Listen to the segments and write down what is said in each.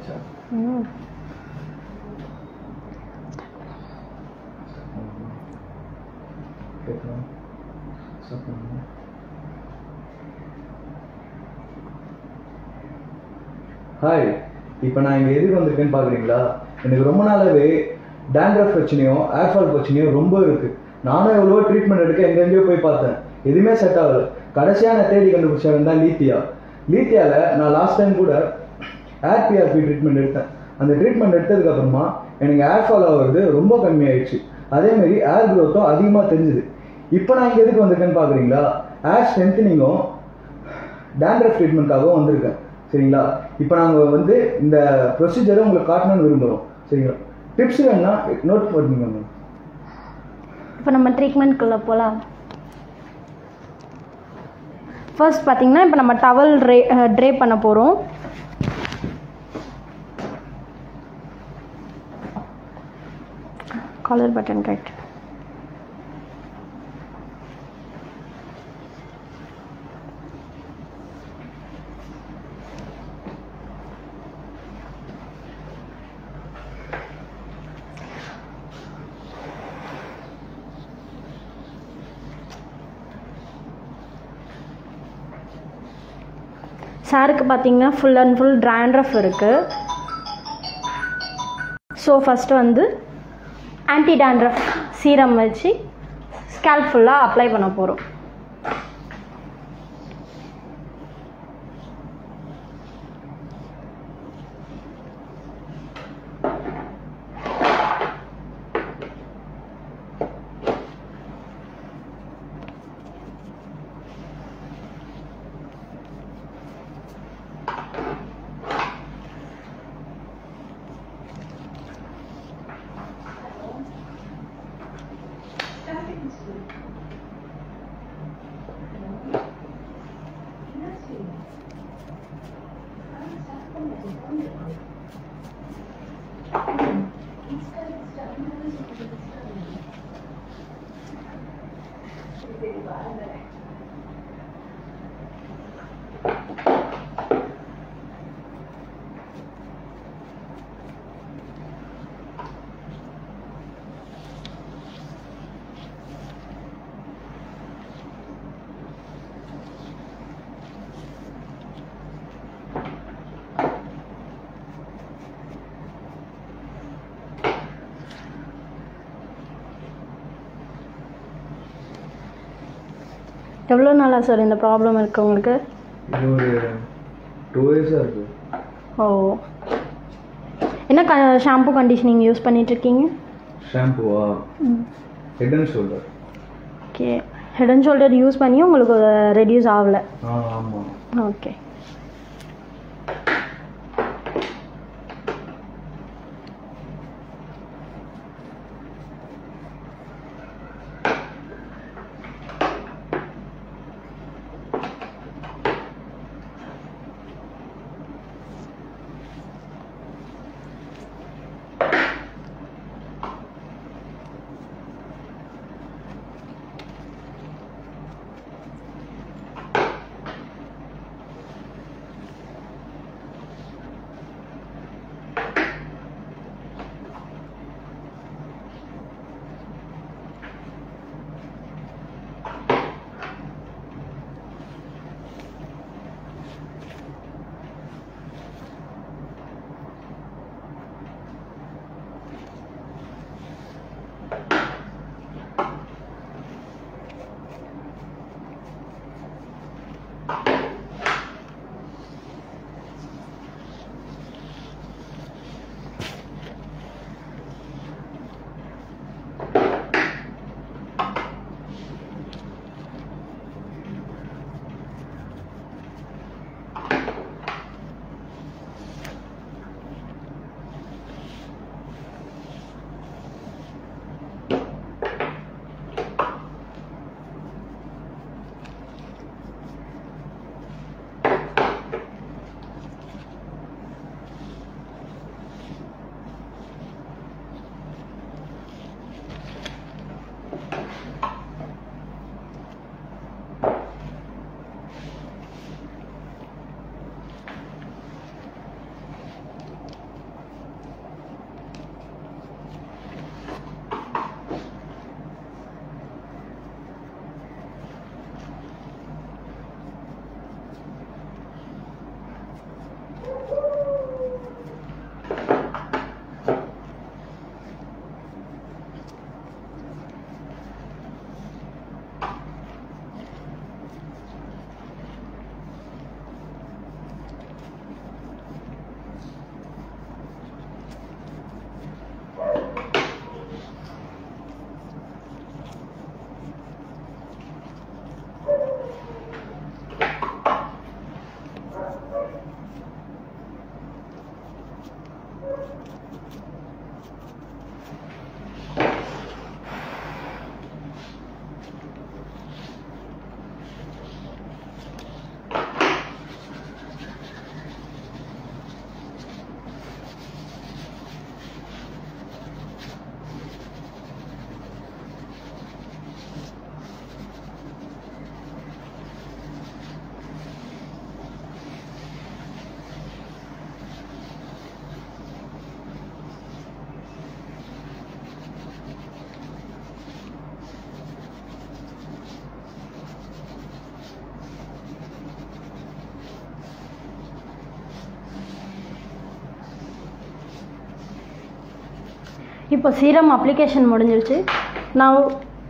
Aisha. Kitam, sapna. Hi, இப்போ நான் இங்க எதுக்கு வந்திருக்கேன்னு பாக்குறீங்களா? எனக்கு ரொம்ப நாளாவே டேண்ட்ரஃப் பிரச்சனையும் ஏர்ஃபால் பிரச்சனையும் ரொம்ப இருக்கு. நானும் எவ்வளவோ ட்ரீட்மெண்ட் எடுக்க எங்கெங்கயோ போய் பார்த்தேன், எதுவுமே செட் ஆகல. கடைசியாக நான் தேடி கண்டுபிடிச்சாங்க தான் லீத்தியா. லீத்தியாவில் நான் லாஸ்ட் டைம் கூட ஏர்பிஆர்பி ட்ரீட்மெண்ட் எடுத்தேன். அந்த ட்ரீட்மெண்ட் எடுத்ததுக்கப்புறமா எனக்கு ஏர்ஃபால் ஆகிறது ரொம்ப கம்மியாயிடுச்சு. அதேமாரி ஏர் க்ரோத்தும் அதிகமாக தெரிஞ்சுது. இப்போ நான் இங்கே எதுக்கு வந்திருக்கேன்னு பார்க்குறீங்களா? ஏர் ஸ்ட்ரென்த்னிங்கும் டேண்ட்ரஃப் ட்ரீட்மெண்ட்டாகவும் வந்திருக்கேன். சரிங்களா? இப்போ நாங்கள் வந்து இந்த ப்ரொசீஜரை உங்களுக்கு காட்டணும்னு விரும்புகிறோம். சரிங்களா? டிப்ஸ் வேணுன்னா நோட் பண்ணிக்கோங்க. இப்போ நம்ம ட்ரீட்மெண்ட்குள்ளே போகலாம். ஃபர்ஸ்ட் பார்த்தீங்கன்னா இப்போ நம்ம டவல் ட்ரே பண்ண போகிறோம். Collar button right. சாருக்கு பார்த்தீங்கன்னா ஃபுல் அண்ட் ஃபுல் டாண்ட்ரஃப் இருக்குது. ஸோ ஃபஸ்ட்டு வந்து ஆன்டி டாண்ட்ரஃப் சீரம் வச்சு ஸ்கேல்ப் ஃபுல்லாக அப்ளை பண்ண போகிறோம். எவ்வளோ நாளா சார் இந்த ப்ராப்ளம் இருக்குது உங்களுக்கு? இது ஒரு 2 இயர்ஸாக இருக்குது. ஓ, என்ன ஷாம்பு கண்டிஷனிங் யூஸ் பண்ணிகிட்ருக்கீங்க? ஷாம்புவா? Head and shoulder. Okay, head and shoulder use பண்ணியும் உங்களுக்கு ரெடியூஸ் ஆகலை? ஆமாம். ஓகே, இப்போ சீரம் அப்ளிகேஷன் முடிஞ்சிருச்சு. நான்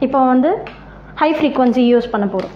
இப்போ வந்து ஹை ஃப்ரீக்வன்சி யூஸ் பண்ண போகிறோம்.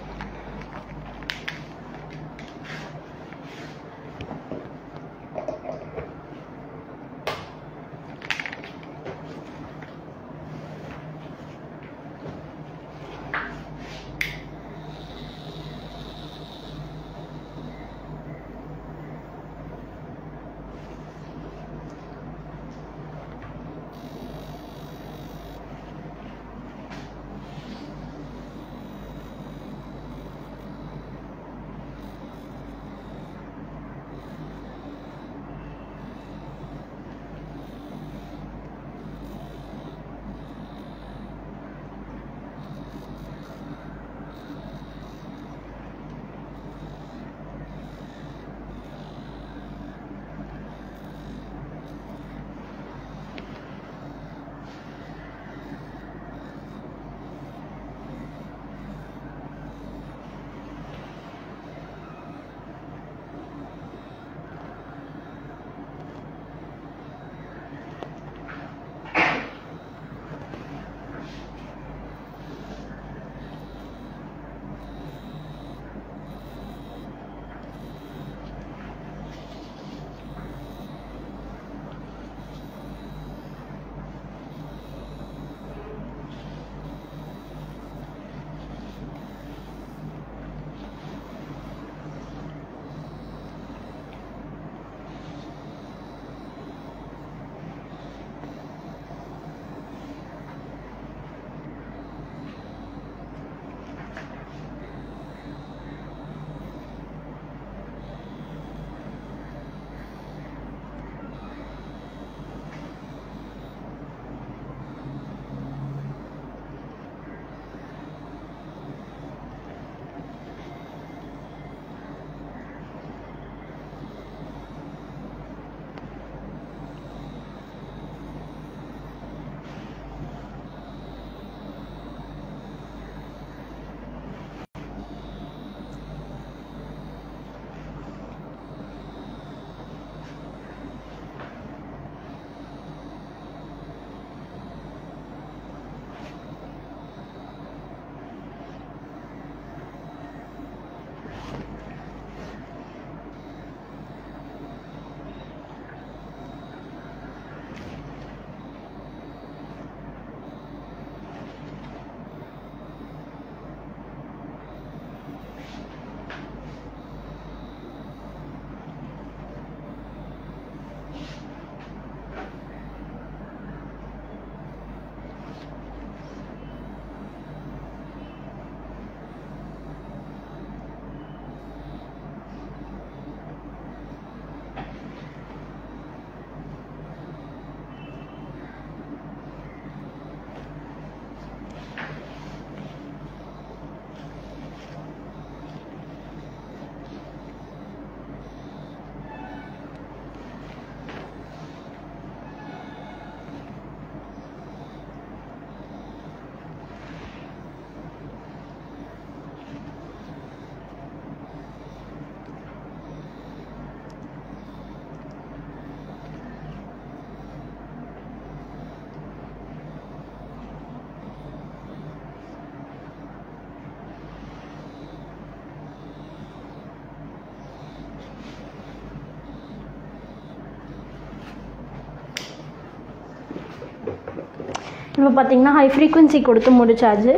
இப்போ பார்த்திங்கன்னா ஹை ஃப்ரீக்குவென்சி கொடுத்து முடிச்சாச்சு.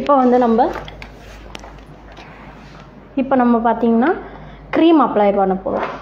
இப்போ வந்து நம்ம பார்த்திங்கன்னா க்ரீம் அப்ளை பண்ண போகிறோம்.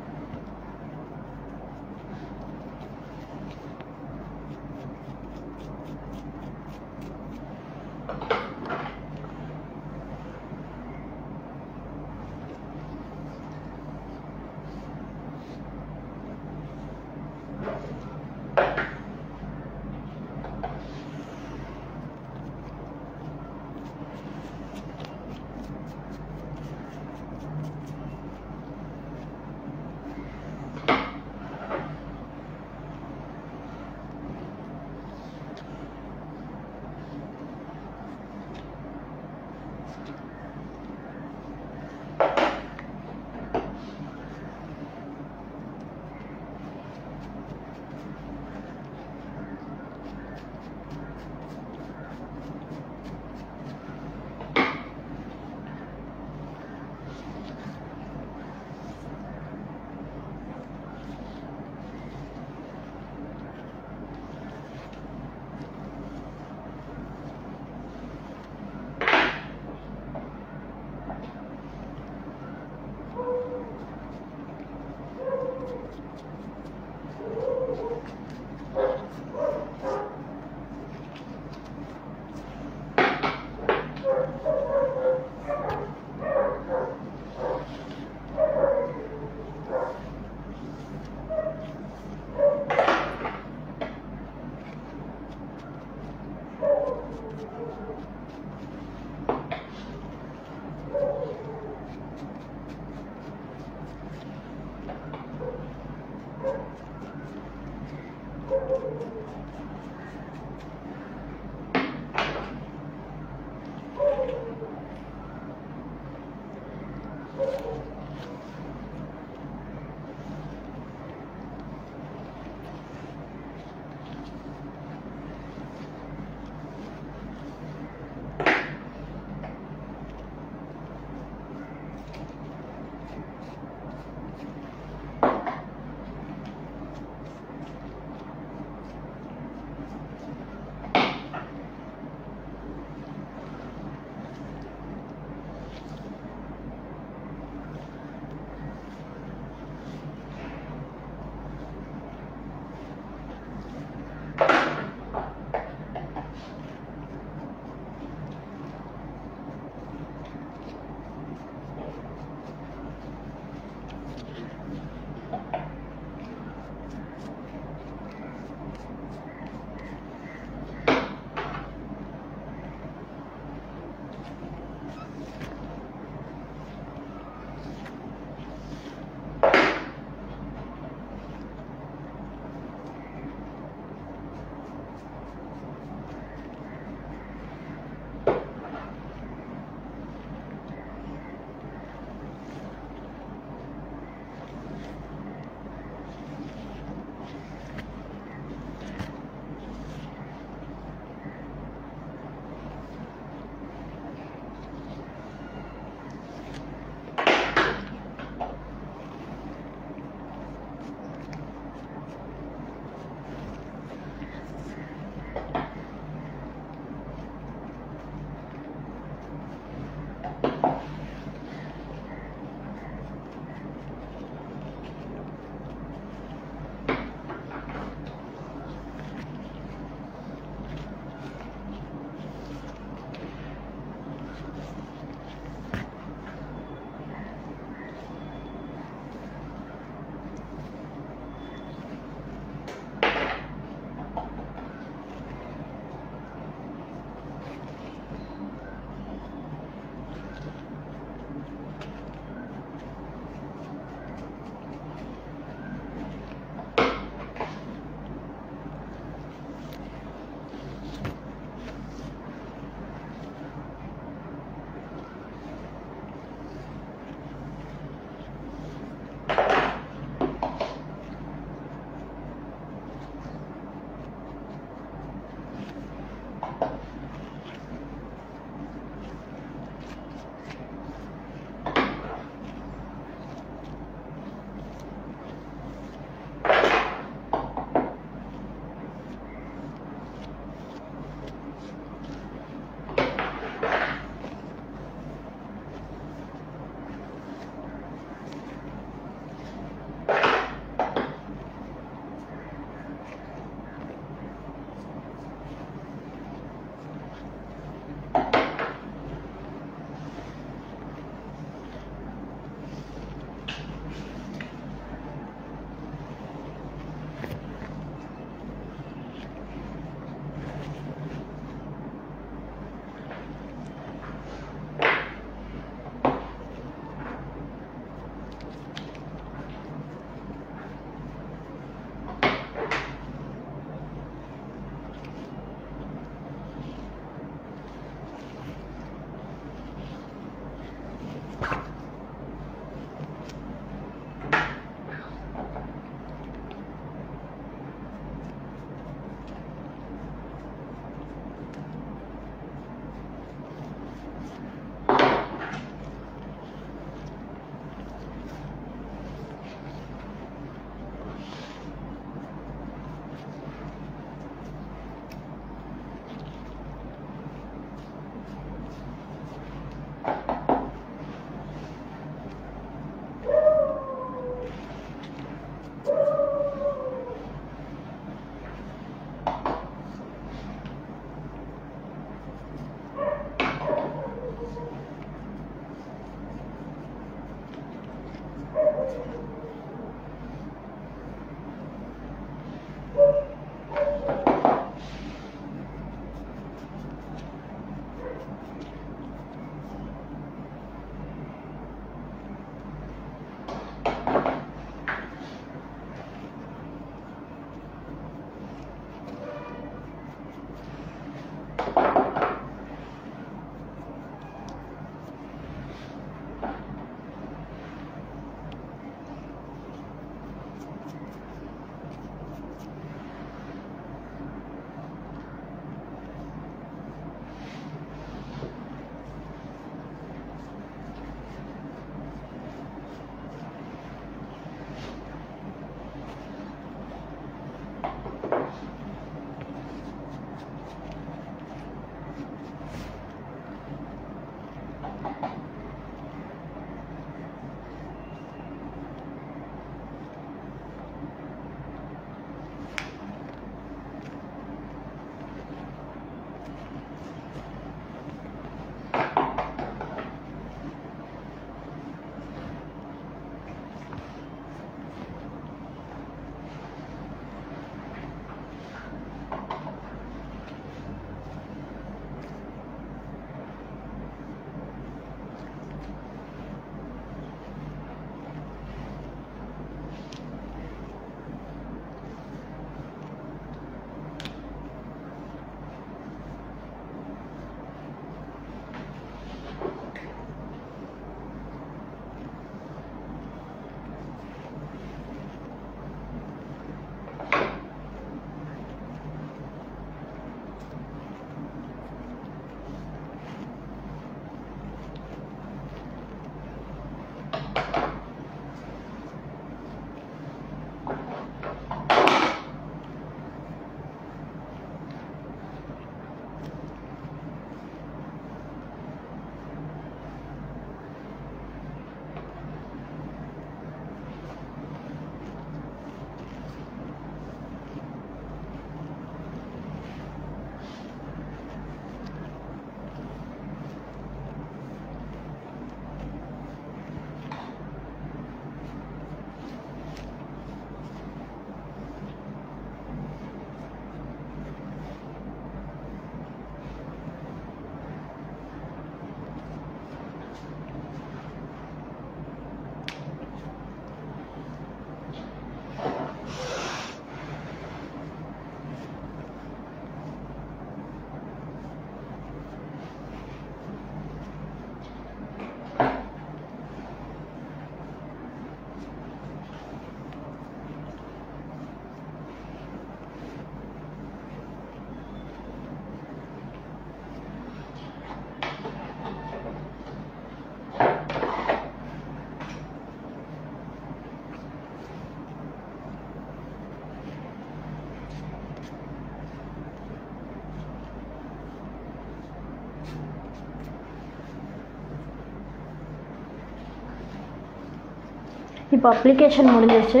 இப்போ அப்ளிகேஷன் முடிஞ்சிச்சு.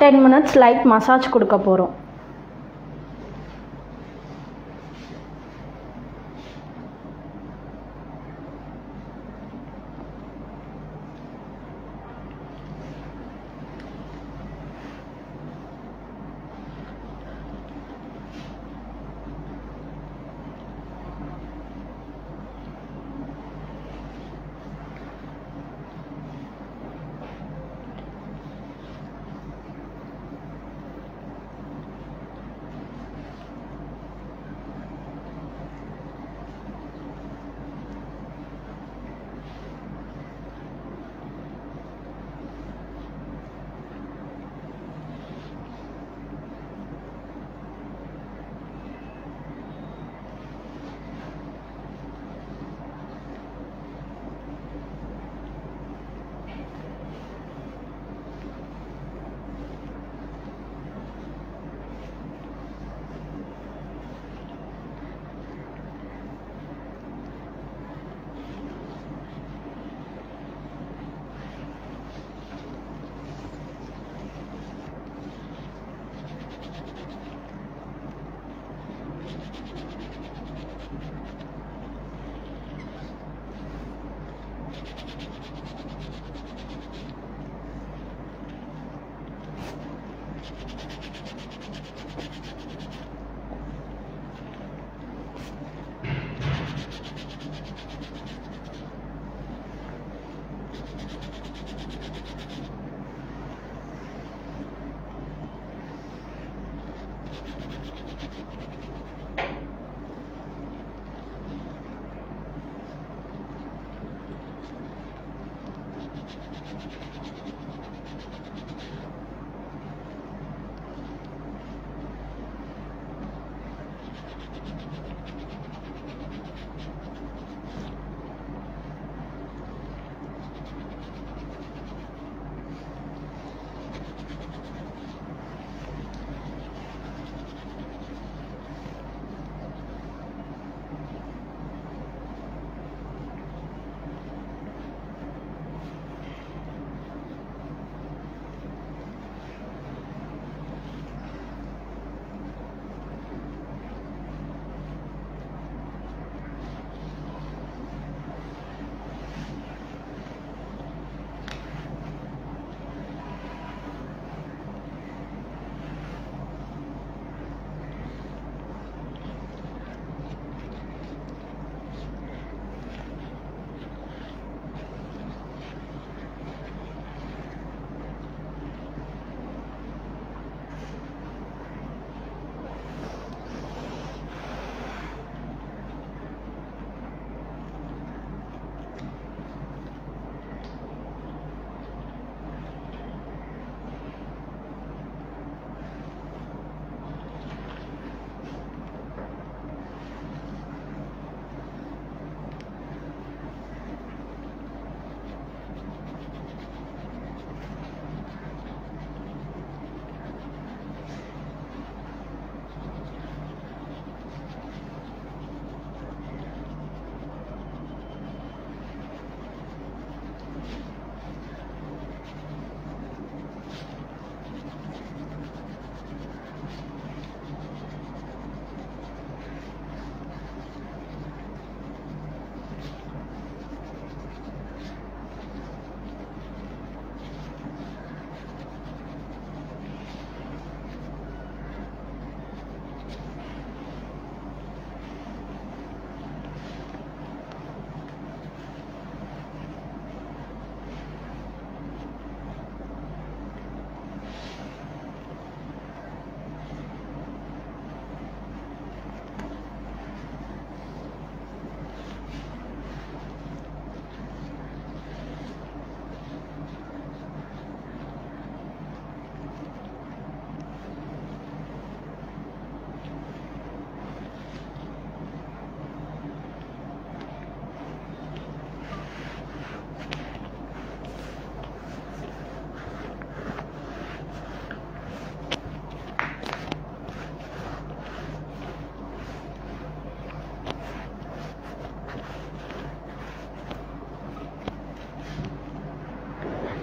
10 minutes லைட் மசாஜ் கொடுக்க போகிறோம்.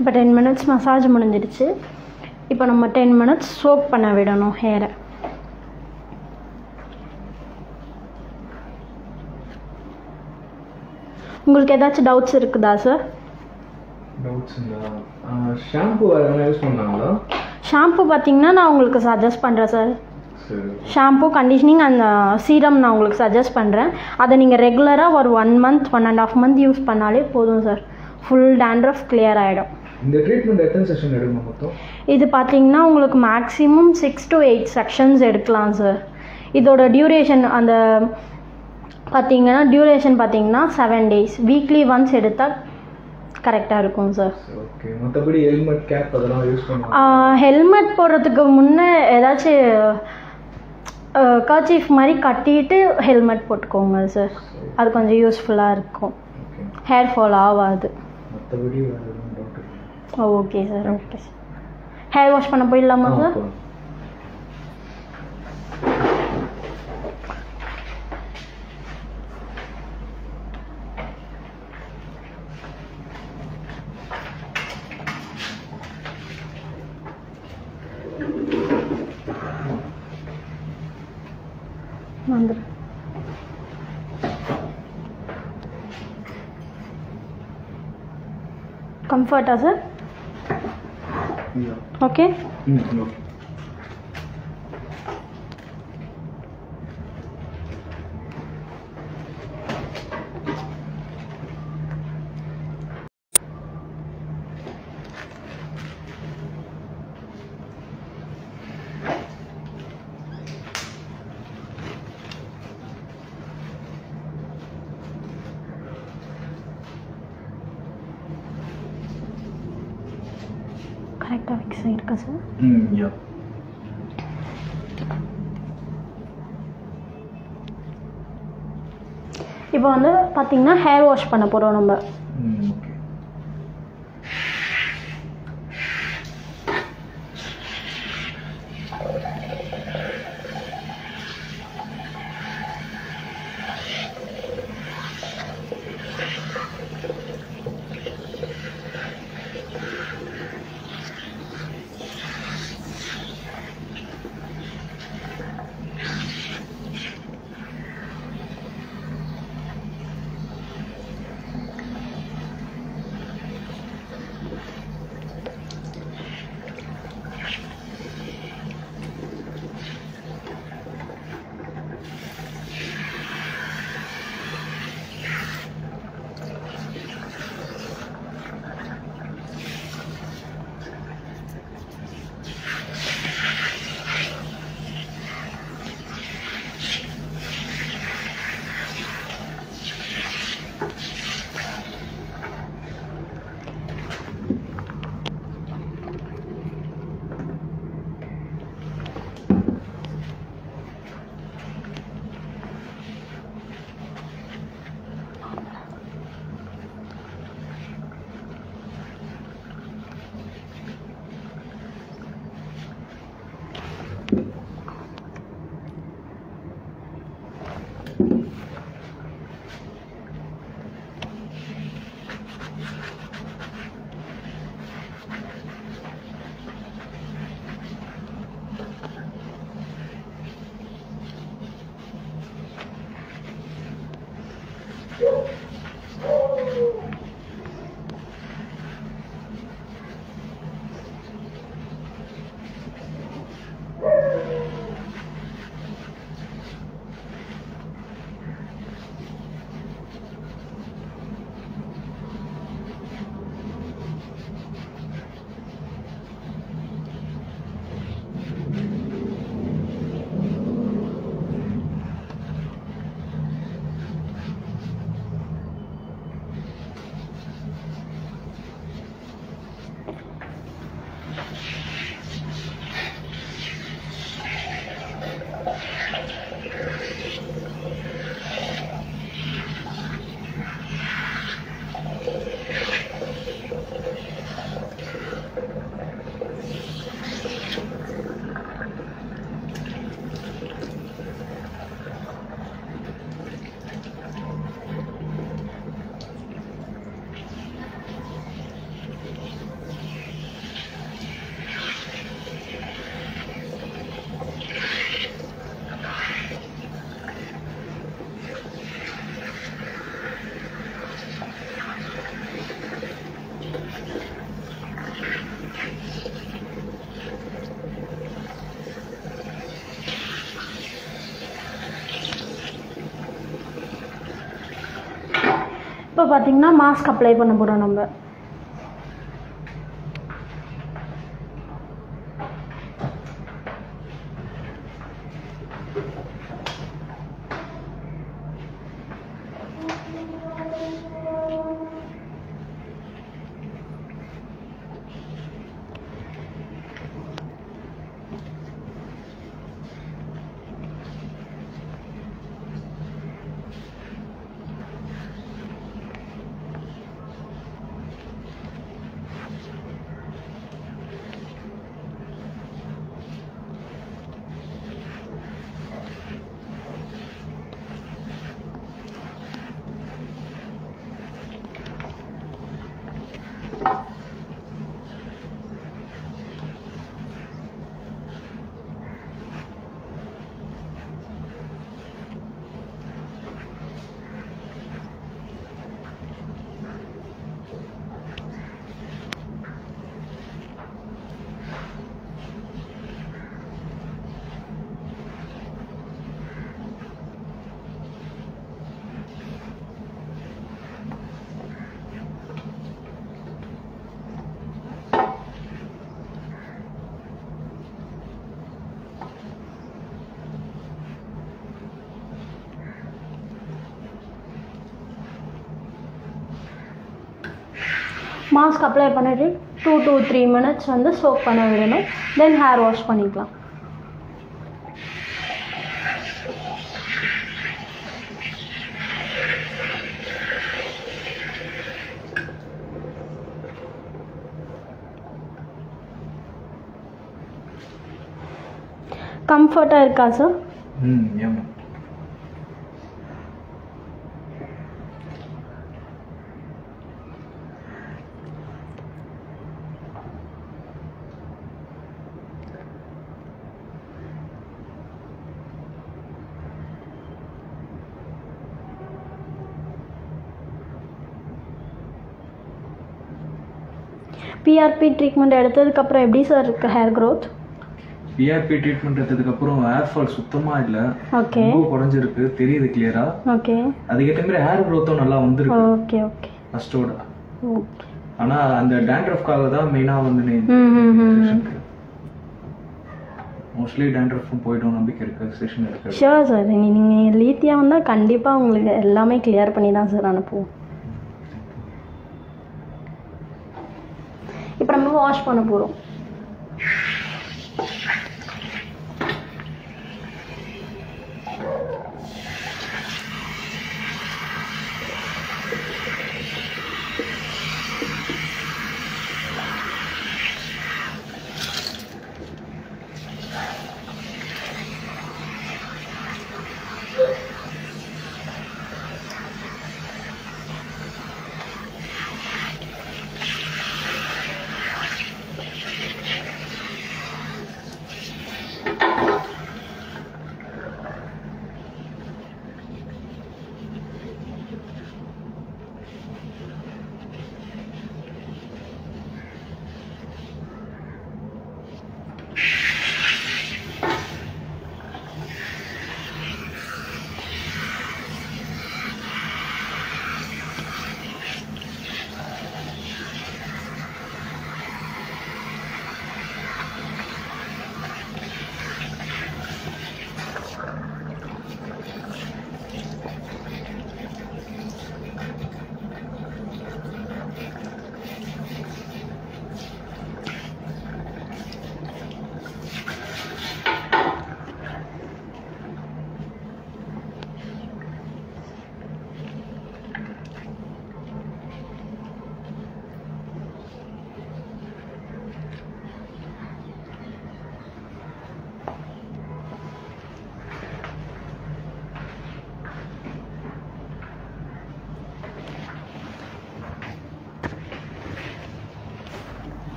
இப்போ 10 minutes மசாஜ் முடிஞ்சிடுச்சு. இப்போ நம்ம 10 minutes சோக் பண்ண விடணும் ஹேரை. உங்களுக்கு ஏதாச்சும் டவுட்ஸ் இருக்குதா சார்? ஷாம்பு பார்த்தீங்கன்னா நான் உங்களுக்கு சஜஸ்ட் பண்ணுறேன் sir. Shampoo, conditioning and serum நான் உங்களுக்கு சஜஸ்ட் பண்ணுறேன். அதை நீங்கள் ரெகுலராக ஒரு 1 month 1.5 month யூஸ் பண்ணாலே போதும் சார், ஃபுல் டேண்ட்ரஃப் கிளியர் ஆகிடும். இந்த ட்ரீட்மெண்ட் எத்தனை செக்ஷன் எடுக்கணும் மொத்தம்? இது பார்த்தீங்கன்னா உங்களுக்கு மேக்ஸிமம் 6 to 8 செக்ஷன்ஸ் எடுக்கலாம் சார். இதோட டியூரேஷன் அந்த பார்த்தீங்கன்னா டியூரேஷன் 7 days, வீக்லி ஒன்ஸ் எடுத்தால் கரெக்டாக இருக்கும் சார். ஓகே. மற்றபடி ஹெல்மெட், கேப் அதெல்லாம் யூஸ் பண்ணுங்க. ஹெல்மெட் போடுறதுக்கு முன்னே ஏதாச்சும் கர்ச்சீஃப் மாதிரி கட்டிட்டு ஹெல்மெட் போட்டுக்கோங்க சார், அது கொஞ்சம் யூஸ்ஃபுல்லாக இருக்கும், ஹேர் ஃபால் ஆகாது. Okay sir, okay sir. Hair wash பண்ண போயிடலாமா சார்? கம்ஃபர்ட்டா சார்? ஓகே. கரெக்டாக ஃபிக்ஸ் ஆகிருக்கா சார்? யா. இப்போ வந்து பார்த்தீங்கன்னா ஹேர் வாஷ் பண்ண போகிறோம் நம்ம. இப்போ பார்த்திங்கன்னா மாஸ்க் அப்ளை பண்ண போகிறோம் நம்ம. மாஸ்க் அப்ளை பண்ணிவிட்டு 2 to 3 minutes வந்து சோக் பண்ண விடணும். தென் ஹேர் வாஷ் பண்ணிக்கலாம். கம்ஃபர்ட்டாக இருக்கா சார்? ஆமாம். பிஆர்பி ட்ரீட்மெண்ட் எடுத்ததுக்கப்புறம் எப்படி சார் இருக்குது ஹேர் க்ரோத்? பிஆர்பி ட்ரீட்மெண்ட் எடுத்ததுக்கப்புறம் ஹேர் ஃபால் சுத்தமாக இல்லை. ஓகே, ரொம்ப குறைஞ்சிருக்கு, தெரியுது கிளியராக. ஓகே, அதுக்கேற்ற மாதிரி ஹேர் க்ரோத்தும் நல்லா வந்துருக்கு. ஓகே ஓகே, ஃபஸ்ட்டோட ஓகே. ஆனால் அந்த டேண்ட்ரஃப்காக தான் மெயினாக வந்து மோஸ்ட்லி டேண்ட்ரஃபும் போய்டும் நம்பிக்கை இருக்குது. செஷன் இருக்குது. ஷியோர் சார், நீங்கள் லீத்தியாக வந்தால் கண்டிப்பாக உங்களுக்கு எல்லாமே கிளியர் பண்ணி தான் சார் அனுப்புவோம். இப்போ நம்ம வாஷ் பண்ண போகிறோம்.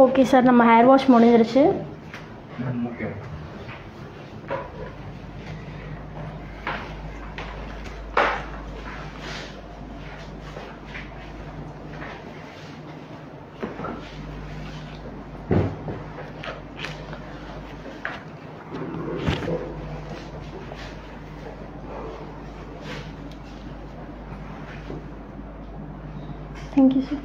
ஓகே சார், நம்ம ஹேர் வாஷ் முடிஞ்சிருச்சு. Okay, Thank you, sir.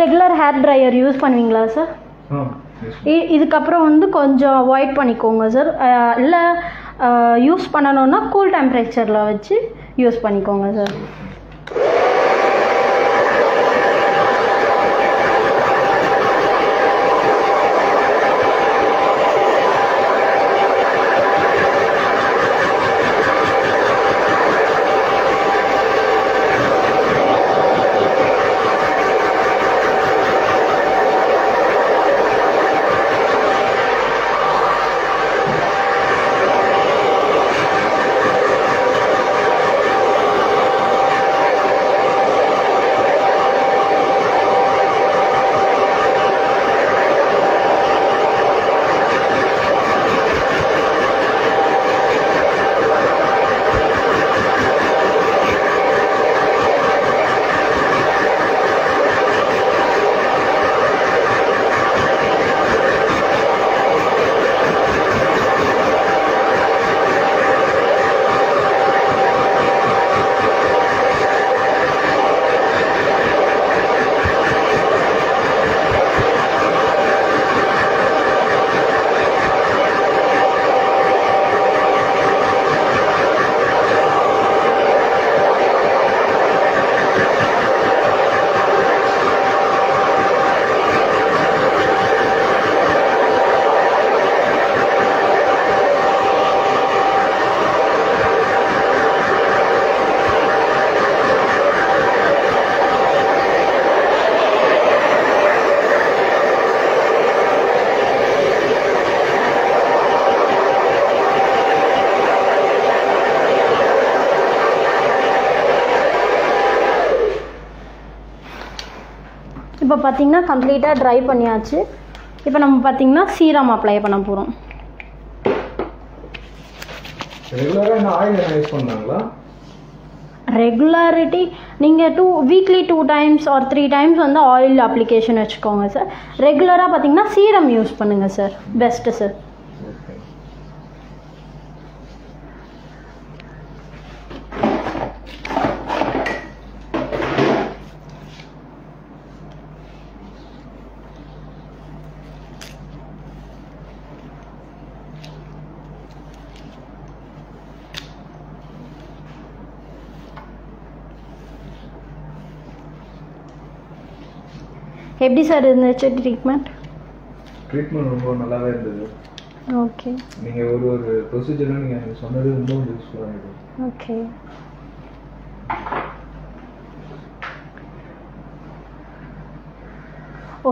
Regular hair dryer use பண்ணுவீங்களா சார்? இதுக்கப்புறம் வந்து கொஞ்சம் அவாய்ட் பண்ணிக்கோங்க சார். இல்லை யூஸ் பண்ணணுன்னா கூல் டெம்பரேச்சரில் வச்சு யூஸ் பண்ணிக்கோங்க சார். இப்போ பார்த்திங்கன்னா கம்ப்ளீட்டாக ட்ரை பண்ணியாச்சு. இப்போ நம்ம பார்த்திங்கன்னா சீரம் அப்ளை பண்ண போகிறோம். ரெகுலாரிட்டி நீங்கள் வீக்லி 2 times ஆர் 3 times வந்து ஆயில் அப்ளிகேஷன் வச்சுக்கோங்க சார். ரெகுலராக பார்த்திங்கன்னா சீரம் யூஸ் பண்ணுங்கள் சார், பெஸ்ட்டு சார். எப்படி சார் இருந்துச்சு ட்ரீட்மெண்ட்? ட்ரீட்மெண்ட் ரொம்ப நல்லாவே இருந்தது. ஓகே. நீங்க ஒரு ப்ரொசீஜர்ல நீங்க சொன்னது ரொம்ப யூஸ்ஃபுல்லா இருந்துச்சு. Okay.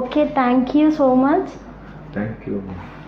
Okay, thank you so much. Thank you.